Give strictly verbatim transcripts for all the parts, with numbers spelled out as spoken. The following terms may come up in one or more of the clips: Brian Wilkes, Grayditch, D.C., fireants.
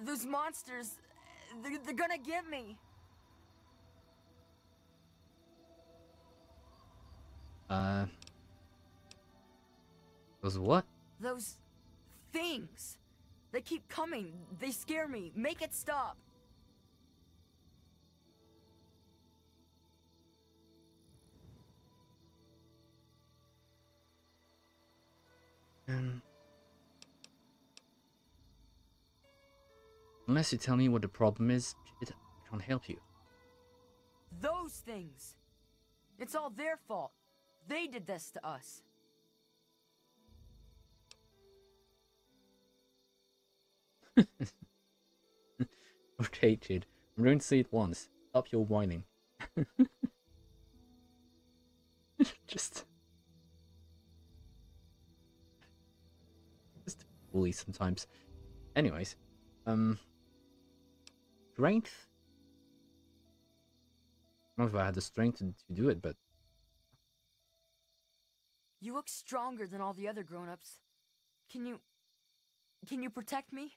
Those monsters, they're, they're gonna get me. Uh... Those what? Those things. They keep coming. They scare me. Make it stop. Um... Unless you tell me what the problem is, I can't help you. Those things! It's all their fault. They did this to us. Okay, kid. I'm going to say it once. Stop your whining. Just... Just bully sometimes. Anyways. Um... Strength? I don't know if I had the strength to do it, but... You look stronger than all the other grown-ups. Can you... Can you protect me?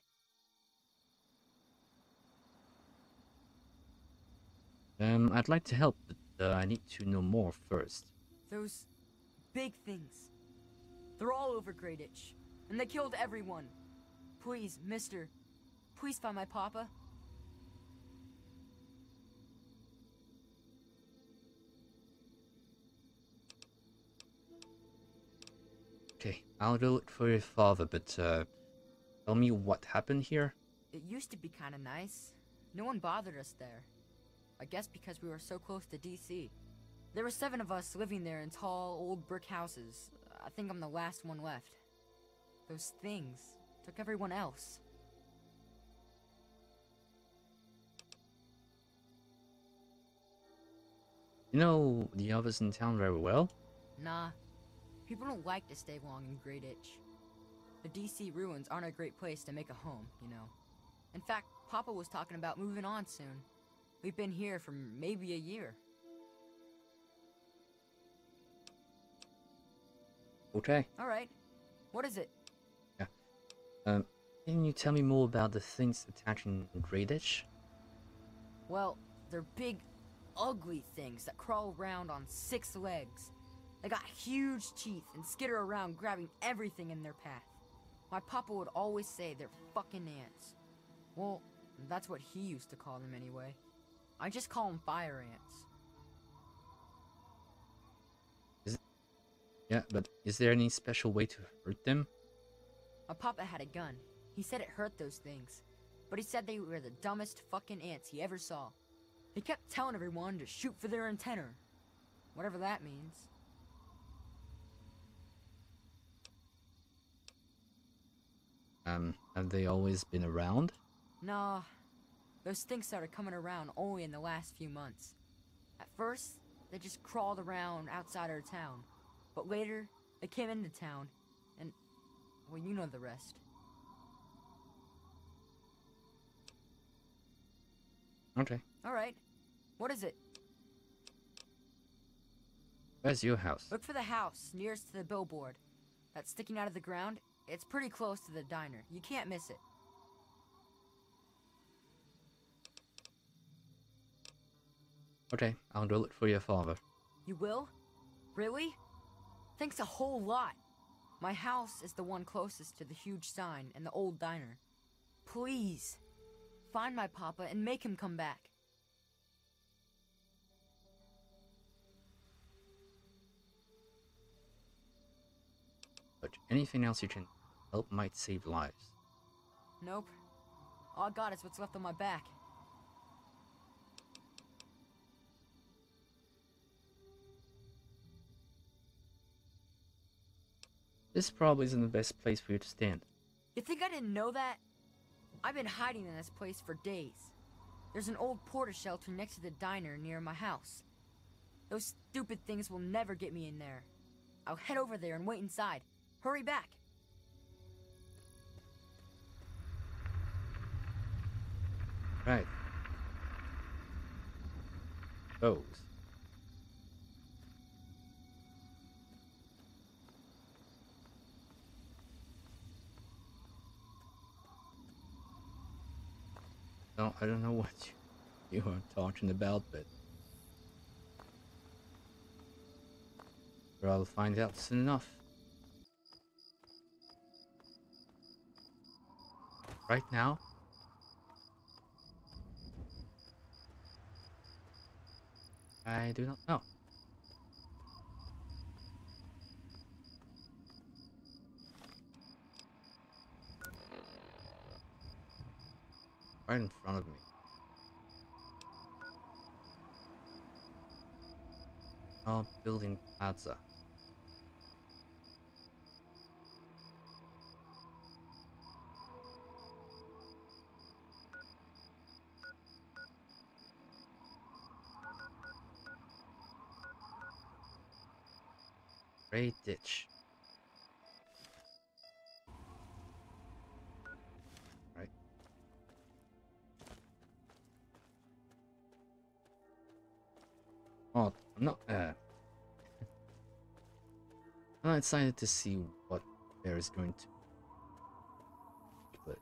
Um, I'd like to help, but uh, I need to know more first. Those... big things. They're all over Grayditch, and they killed everyone. Please, mister. Please find my papa. Okay, I'll go look for your father, but uh, tell me what happened here. It used to be kind of nice. No one bothered us there. I guess because we were so close to D C. There were seven of us living there in tall, old brick houses. I think I'm the last one left. Those things took everyone else. You know the others in town very well? Nah. People don't like to stay long in Grayditch. The D C ruins aren't a great place to make a home, you know. In fact, Papa was talking about moving on soon. We've been here for maybe a year. Okay. Alright. What is it? Yeah. Um, can you tell me more about the things attaching Grayditch? Well, they're big, ugly things that crawl around on six legs. They got huge teeth and skitter around grabbing everything in their path. My papa would always say they're fucking ants. Well, that's what he used to call them anyway. I just call them fire ants. Is it... Yeah, but is there any special way to hurt them? My papa had a gun. He said it hurt those things. But he said they were the dumbest fucking ants he ever saw. He kept telling everyone to shoot for their antenna. Whatever that means. Um, have they always been around? Nah. Those things started coming around only in the last few months. At first, they just crawled around outside our town. But later, they came into town, and... well, you know the rest. Okay. Alright. What is it? Where's your house? Look for the house nearest to the billboard. That's sticking out of the ground. It's pretty close to the diner. You can't miss it. Okay, I'll go look for your father. You will? Really? Thanks a whole lot. My house is the one closest to the huge sign and the old diner. Please, find my papa and make him come back. But anything else you can... help might save lives. Nope. All I got is what's left on my back. This probably isn't the best place for you to stand. You think I didn't know that? I've been hiding in this place for days. There's an old porta shelter next to the diner near my house. Those stupid things will never get me in there. I'll head over there and wait inside. Hurry back. Right. Those. No, I don't know what you, you are talking about, but I'll find out soon enough. Right now, I do not know. Right in front of me. Oh, building plaza. Grayditch. Right. Oh, I'm not. Uh, I'm excited to see what there is going to be. But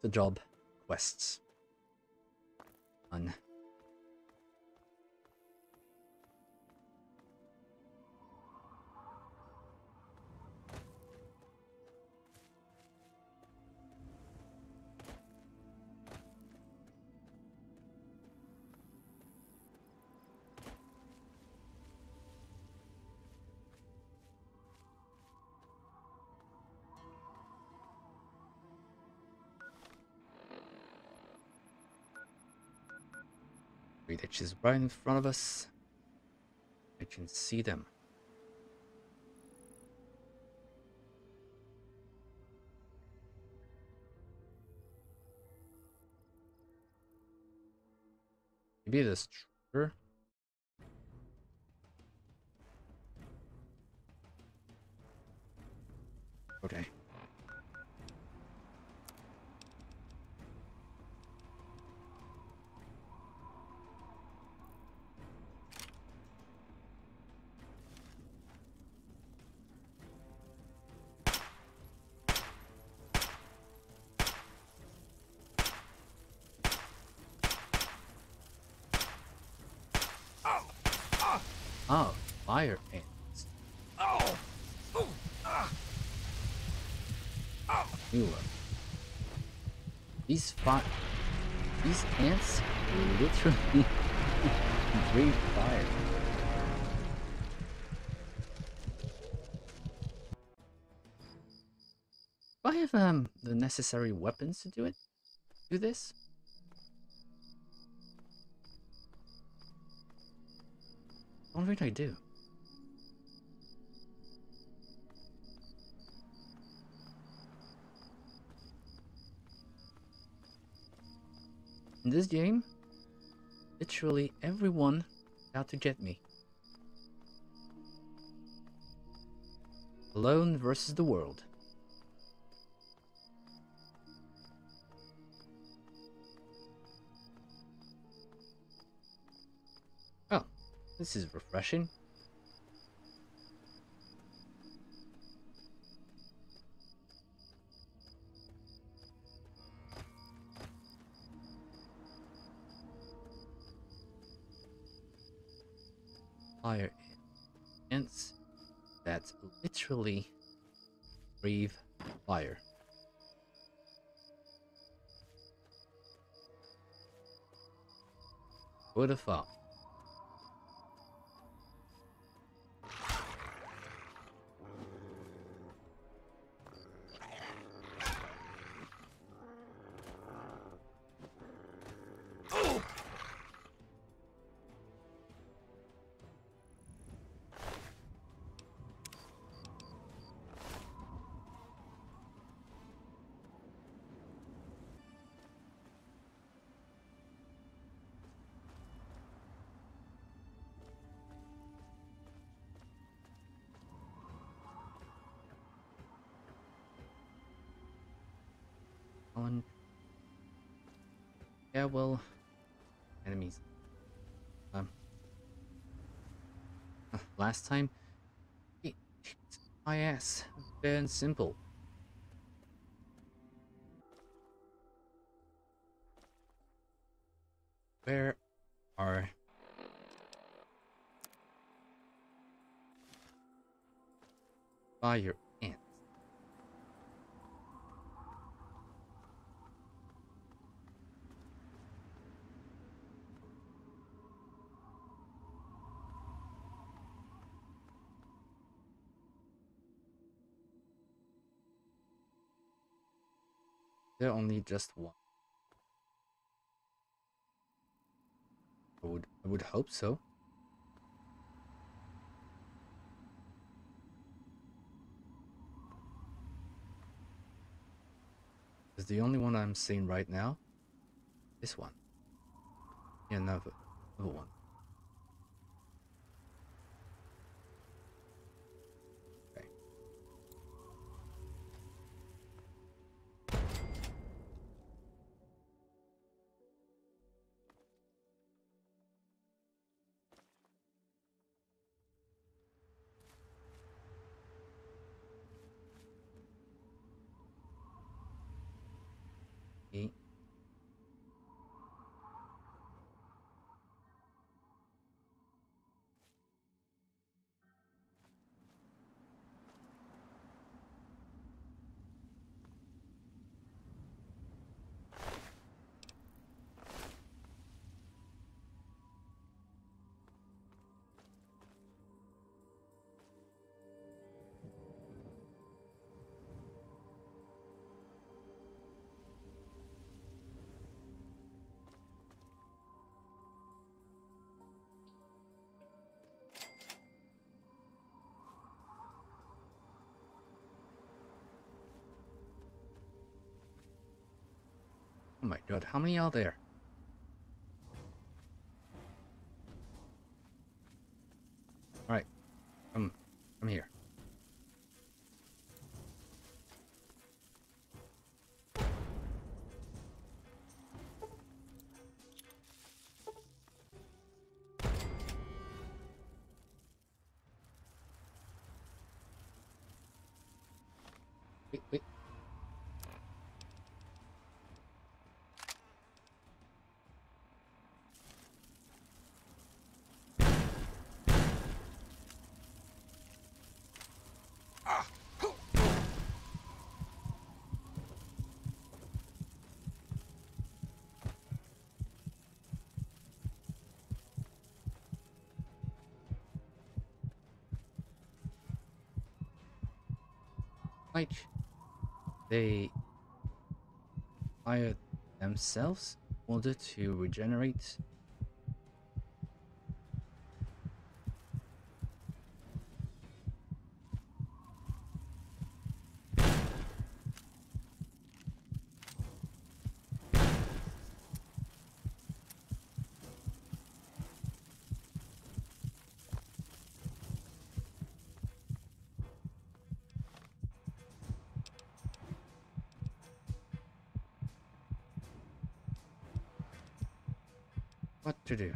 the job quests. Done. Which is right in front of us. I can see them. Maybe this trigger. Okay. Oh, fire ants. Oh, oh, ah. Oh. You look. These fire, these ants literally breathe fire. Do I have um the necessary weapons to do it? Do this? What did I do? In this game, literally everyone is out to get me. Alone versus the world. This is refreshing. Fire ants that literally breathe fire. What the fuck? Yeah, well, enemies. Um, last time, it kicked my ass. Fair and simple. Where are fire ants? There only just one. I would, I would hope so. Because the only one I'm seeing right now, this one. Yeah, another, another one. Okay. Oh my god, how many are there? Alright, come, come here. Wait, wait. They fire themselves in order to regenerate. What to do?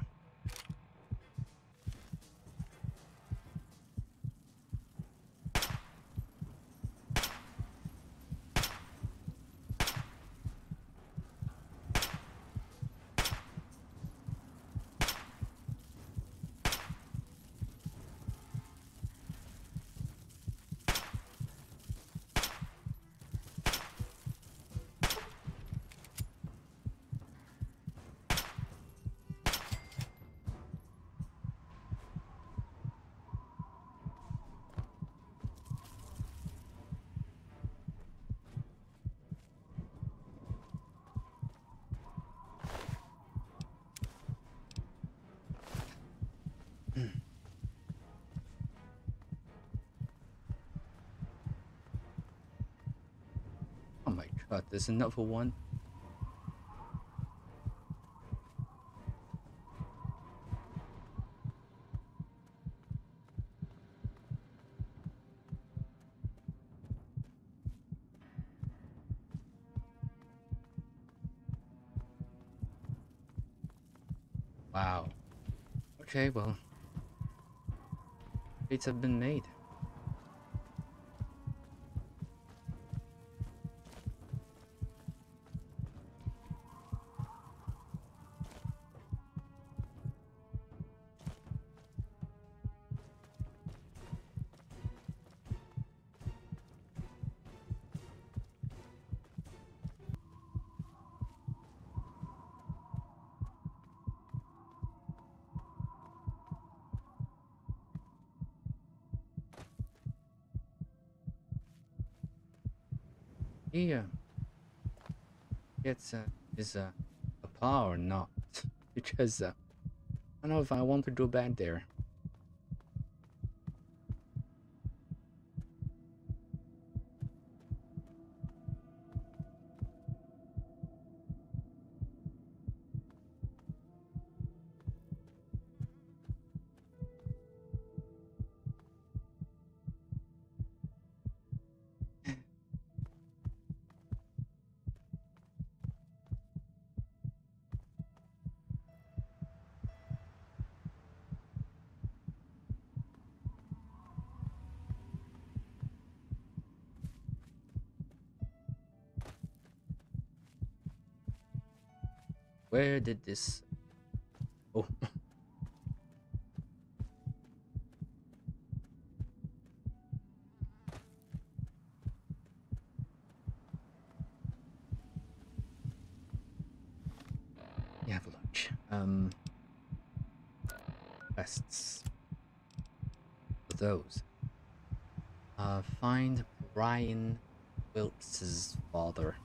But there's another one. Wow. Okay, well, beats have been made. he uh, gets uh, his uh, applause or not, because uh, I don't know if I want to go back there. Where did this... Oh. Yeah, have a lunch. Um... Quests. For those. Uh, find Brian Wilkes' father.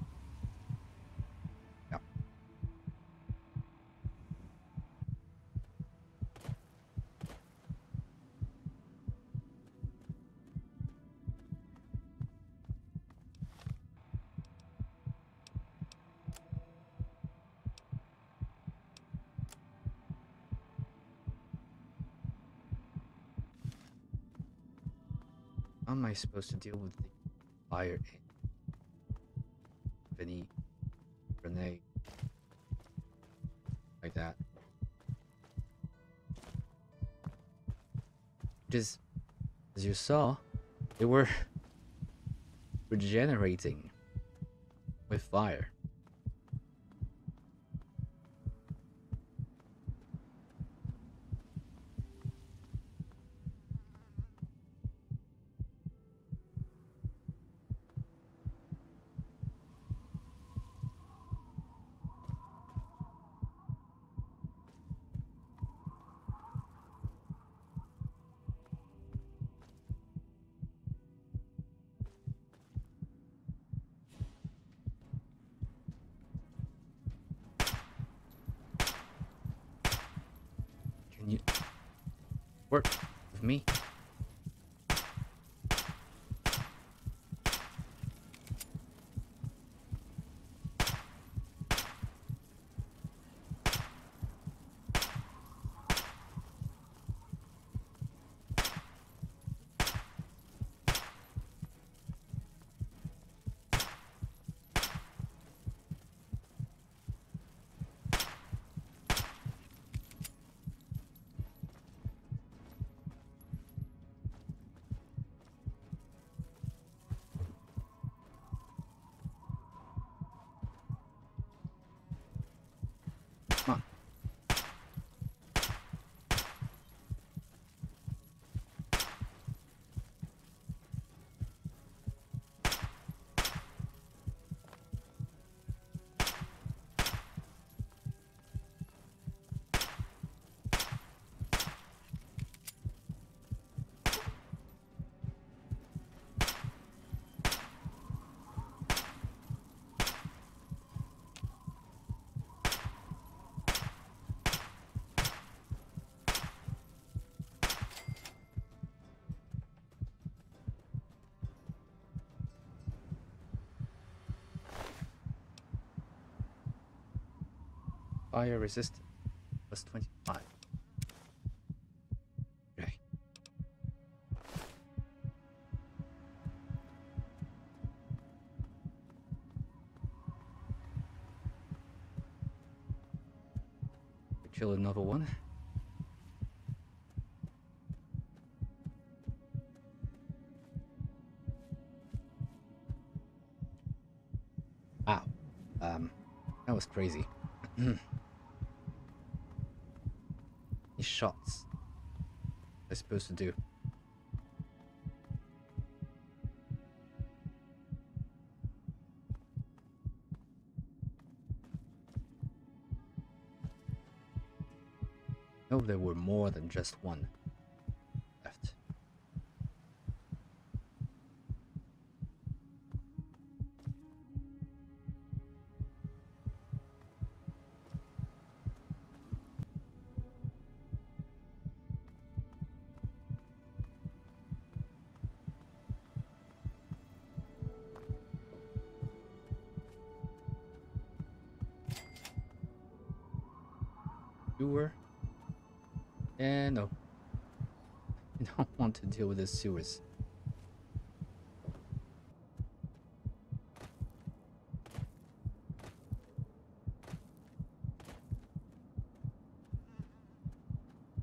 How am I supposed to deal with the fire of any grenade like that? Just as you saw, they were regenerating with fire. Work with me. Fire resistance plus twenty-five. Okay. Kill another one. Wow. Um, that was crazy. Shots I'm supposed to do. No, there were more than just one left. sewer. And no. I don't want to deal with the sewers.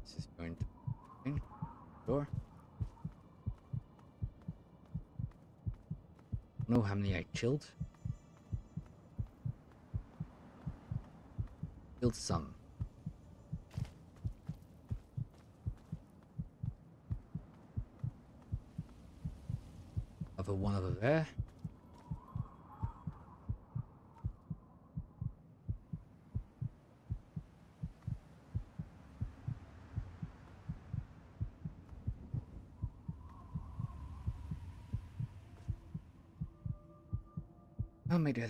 This is going to in door. I don't know how many I killed. Killed some. One over there. Oh my god.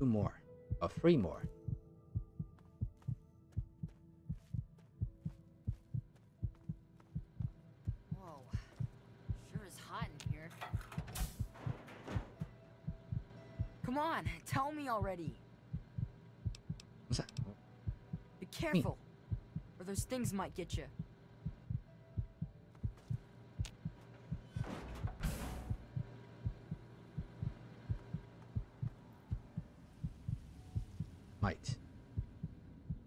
More or three more. Whoa, sure is hot in here. Come on, tell me already. What's that? Be careful, me. Or those things might get you. Might.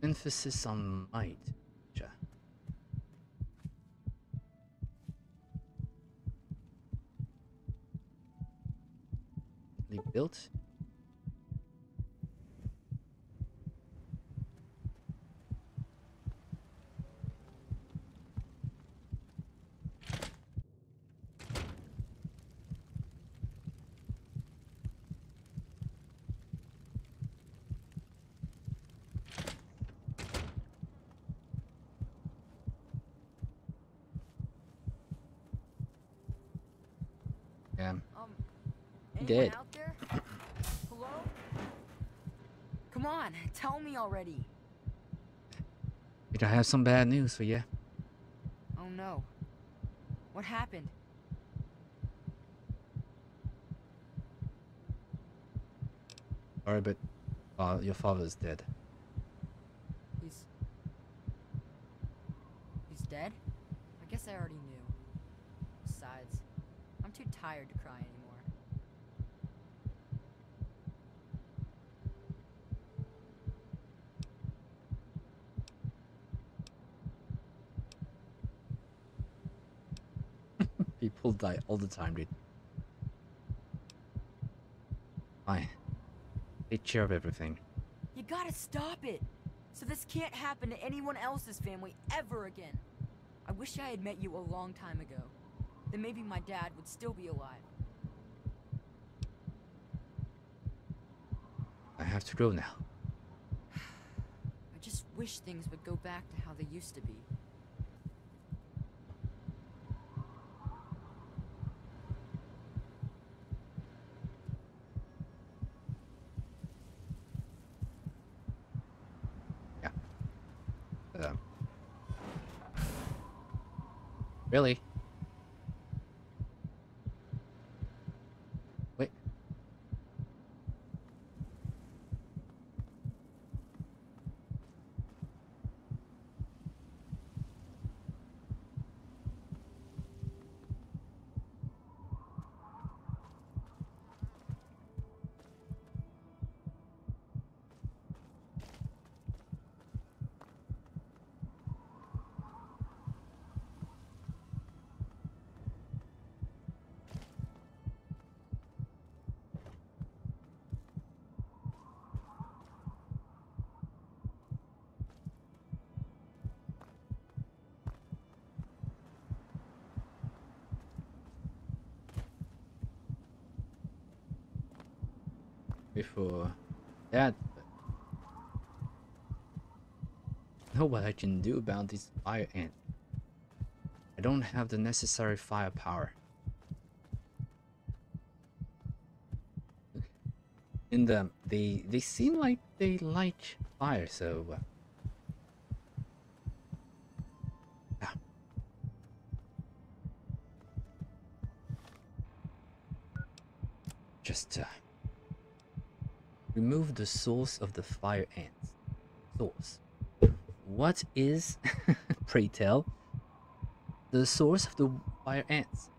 Emphasis on might. Gotcha. Built. Dead. Out there? Hello? Come on, tell me already. Did I have some bad news for you? Oh no. What happened? Sorry, but uh, your father's dead. He's... He's dead? I guess I already knew. Besides, I'm too tired to cry anymore. People die all the time, dude. Fine. Take care of everything. You gotta stop it! So this can't happen to anyone else's family ever again. I wish I had met you a long time ago. Then maybe my dad would still be alive. I have to go now. I just wish things would go back to how they used to be. Really? Wait. before that. I know what I can do about this fire ant. I don't have the necessary firepower. And um, they they seem like they like fire, so uh, yeah. Just uh, remove the source of the fire ants. Source. What is, pray tell, the source of the fire ants?